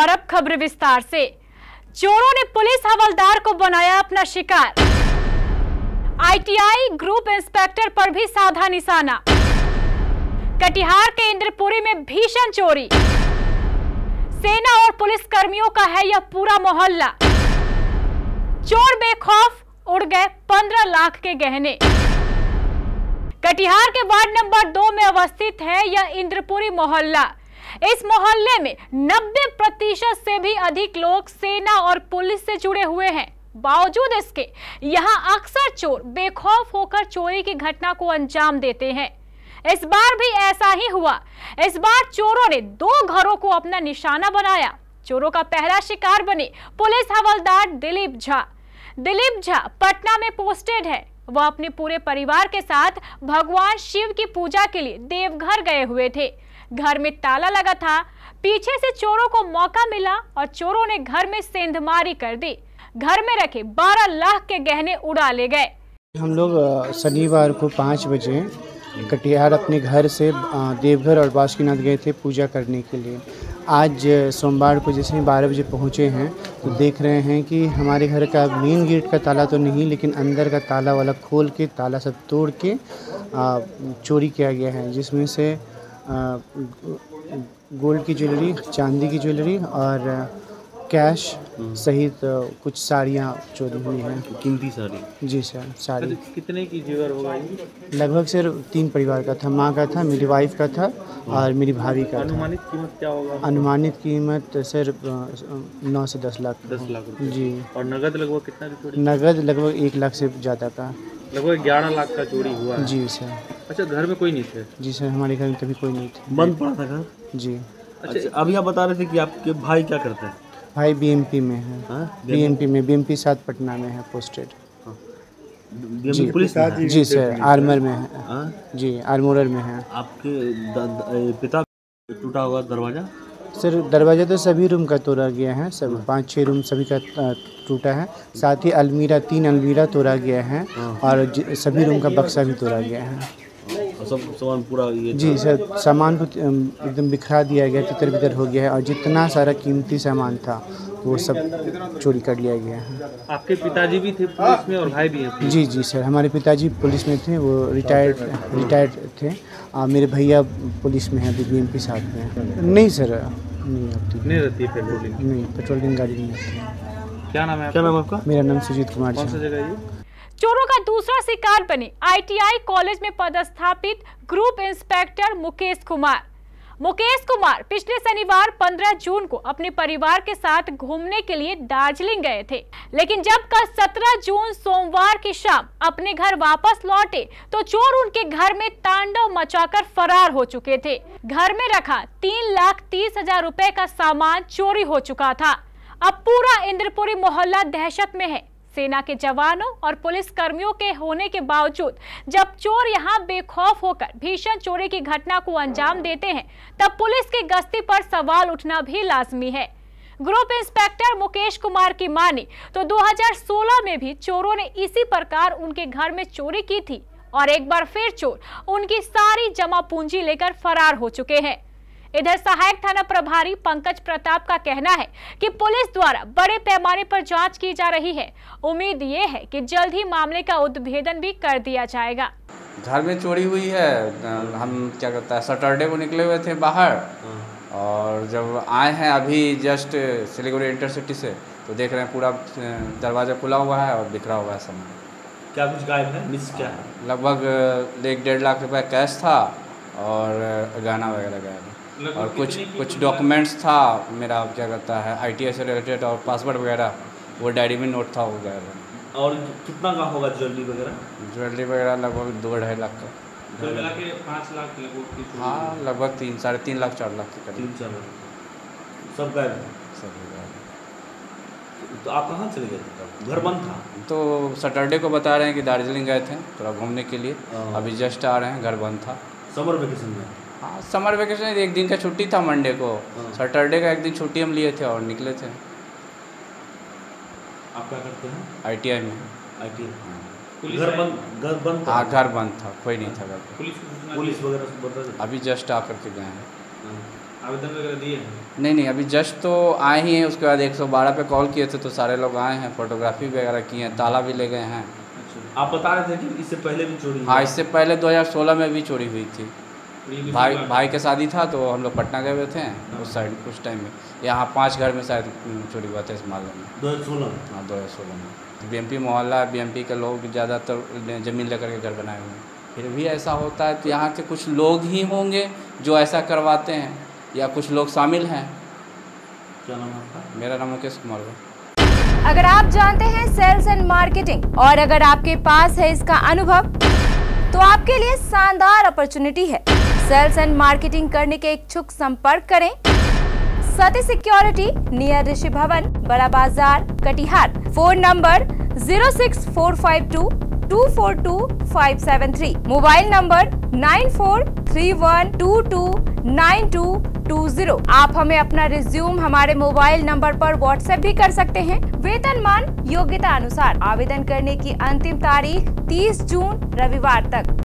और अब खबर विस्तार से। चोरों ने पुलिस हवलदार को बनाया अपना शिकार। आईटीआई ग्रुप इंस्पेक्टर पर भी साधा निशाना। कटिहार के इंद्रपुरी में भीषण चोरी। सेना और पुलिस कर्मियों का है यह पूरा मोहल्ला। चोर बेखौफ उड़ गए 15 लाख के गहने। कटिहार के वार्ड नंबर 2 में अवस्थित है यह इंद्रपुरी मोहल्ला। इस मोहल्ले में 90% से भी अधिक लोग सेना और पुलिस से जुड़े हुए हैं। बावजूद इसके यहाँ अक्सर चोर बेखौफ होकर चोरी की घटना को अंजाम देते हैं। इस बार भी ऐसा ही हुआ। इस बार चोरों ने 2 घरों को अपना निशाना बनाया। चोरों का पहला शिकार बने पुलिस हवलदार दिलीप झा। दिलीप झा पटना में पोस्टेड है। वह अपने पूरे परिवार के साथ भगवान शिव की पूजा के लिए देवघर गए हुए थे। घर में ताला लगा था। पीछे से चोरों को मौका मिला और चोरों ने घर में सेंधमारी कर दी। घर में रखे 12 लाख के गहने उड़ा ले गए। हम लोग शनिवार को 5 बजे कटिहार अपने घर से देवघर और बासुकीनाथ गए थे पूजा करने के लिए। आज सोमवार को जैसे ही 12 बजे पहुँचे हैं तो देख रहे हैं कि हमारे घर का मेन गेट का ताला तो नहीं, लेकिन अंदर का ताला वाला खोल के ताला सब तोड़ के चोरी किया गया है, जिसमें से गोल्ड की ज्वेलरी, चांदी की ज्वेलरी और कैश सहित कुछ साड़ियाँ चोरी हुई हैं। कीमती साड़ी? जी सर, साड़ी। तो कितने की जेवर होगा? लगभग सर 3 परिवार का था। माँ का था, मेरी वाइफ का था और मेरी भाभी का। अनुमानित कीमत क्या होगा? अनुमानित कीमत सर 9 से 10 लाख। 10 लाख जी। और नगद लगभग कितना? नगद लगभग 1 लाख से ज़्यादा का, लगभग 11 लाख का चोरी हुआ। जी सर। अच्छा, घर में कोई नहीं थे? जी सर, हमारे घर में कभी कोई नहीं था, बंद पड़ा था घर। जी। अच्छा, अभी आप बता रहे थे कि आपके भाई क्या करते हैं? भाई बीएमपी में है। बीएमपी में, बीएमपी साथ पटना में है पोस्टेड। जी पुलिस? जी सर, आर्मर में है। जी, आर्मोरर में है। आपके पिता? टूटा हुआ दरवाज़ा सर, दरवाज़ा तो सभी रूम का तोड़ा गया है। सब 5-6 रूम सभी का टूटा है। साथ ही अलमीरा, 3 अलमीरा तोड़ा गया है और सभी रूम का बक्सा भी तोड़ा गया है। सब सामान पूरा? ये जी सर, सामान को एकदम बिखरा दिया गया, तितर बितर हो गया है और जितना सारा कीमती सामान था वो सब चोरी कर लिया गया है। आपके पिताजी भी थे पुलिस में और भाई भी है? जी जी सर, हमारे पिताजी पुलिस में थे, वो रिटायर्ड थे। मेरे भैया पुलिस में है, बीएमपी साथ में है। नहीं सर, नहीं रहती पेट्रोलिंग? नहीं, पेट्रोलिंग गाड़ी नहीं रहती। क्या नाम है आपका? मेरा नाम सुजीत कुमार। चोरों का दूसरा शिकार बने आईटीआई कॉलेज में पदस्थापित ग्रुप इंस्पेक्टर मुकेश कुमार। मुकेश कुमार पिछले शनिवार 15 जून को अपने परिवार के साथ घूमने के लिए दार्जिलिंग गए थे, लेकिन जब कल 17 जून सोमवार की शाम अपने घर वापस लौटे तो चोर उनके घर में तांडव मचाकर फरार हो चुके थे। घर में रखा 3,30,000 रुपए का सामान चोरी हो चुका था। अब पूरा इंद्रपुरी मोहल्ला दहशत में है। सेना के जवानों और पुलिस कर्मियों के होने के बावजूद जब चोर यहां बेखौफ होकर भीषण चोरी की घटना को अंजाम देते हैं, तब पुलिस की गश्ती पर सवाल उठना भी लाजमी है। ग्रुप इंस्पेक्टर मुकेश कुमार की माने तो 2016 में भी चोरों ने इसी प्रकार उनके घर में चोरी की थी और एक बार फिर चोर उनकी सारी जमा पूंजी लेकर फरार हो चुके हैं। इधर सहायक थाना प्रभारी पंकज प्रताप का कहना है कि पुलिस द्वारा बड़े पैमाने पर जांच की जा रही है। उम्मीद ये है कि जल्द ही मामले का उद्भेदन भी कर दिया जाएगा। घर में चोरी हुई है। हम क्या कहता है, सैटरडे को निकले हुए थे बाहर और जब आए हैं अभी जस्ट सिलीगुड़ी इंटरसिटी से, तो देख रहे हैं पूरा दरवाजा खुला हुआ है और बिखरा हुआ है सामान। क्या कुछ गायब है? मिस क्या है? लगभग 1-1.5 लाख रुपये कैश था और गहना वगैरह गायब है और कुछ डॉक्यूमेंट्स था मेरा, क्या कहता है, आईटीआई से रिलेटेड और पासवर्ड वगैरह, वो डायरी में नोट था वो वगैरह। और कितना का होगा ज्वेलरी वगैरह? ज्वेलरी वगैरह लगभग 2-2.5 लाख का। 5 लाख? हाँ, लगभग 3-3.5-4 लाख के करीब। 3-4 लाख सब गायब है। सब गायब। तो आप कहाँ चले गए थे? घर बंद था तो सैटरडे को बता रहे हैं कि दार्जिलिंग गए थे थोड़ा घूमने के लिए, अभी जस्ट आ रहे हैं, घर बंद था। समर वेकेशन में? हाँ, समर वेकेशन, 1 दिन का छुट्टी था मंडे को। सैटरडे का 1 दिन छुट्टी हम लिए थे और निकले थे। आप क्या करते हैं? आईटीआई में। आईटीआई? घर बंद? हाँ, घर बंद था, कोई नहीं था घर। पुलिस वगैरह अभी जस्ट आकर के गए हैं। आवेदन वगैरह दिए हैं? नहीं नहीं, अभी जस्ट तो आए ही हैं। उसके बाद 112 पे कॉल किए थे तो सारे लोग आए हैं, फोटोग्राफी वगैरह की हैं, ताला भी ले गए हैं। अच्छा, आप बता रहे थे कि इससे पहले भी चोरी? हाँ, इससे पहले 2016 में भी चोरी हुई थी। भाई के शादी था तो हम लोग पटना गए हुए थे उस साइड, कुछ टाइम में यहाँ 5 घर में शायद चोरी हुआ था इस मामले में 2016। हाँ, 2016 में BMP मोहल्ला, BMP के लोग ज़्यादातर ज़मीन लेकर के घर बनाए हुए हैं। फिर भी ऐसा होता है तो यहाँ के कुछ लोग ही होंगे जो ऐसा करवाते हैं या कुछ लोग शामिल हैं। क्या नाम आपका? मेरा नाम मुकेश कुमार है। अगर आप जानते हैं सेल्स एंड मार्केटिंग और अगर आपके पास है इसका अनुभव तो आपके लिए शानदार अपॉर्चुनिटी है। सेल्स एंड मार्केटिंग करने के इच्छुक संपर्क करें सिटी सिक्योरिटी नियर ऋषि Bhawan, Bada Bazar, Katihar. Phone number 06452242573, mobile number 9431229220। आप हमें अपना रिज्यूम हमारे मोबाइल नंबर पर व्हाट्सएप भी कर सकते हैं। वेतनमान योग्यता अनुसार आवेदन करने की अंतिम तारीख 30 जून रविवार तक।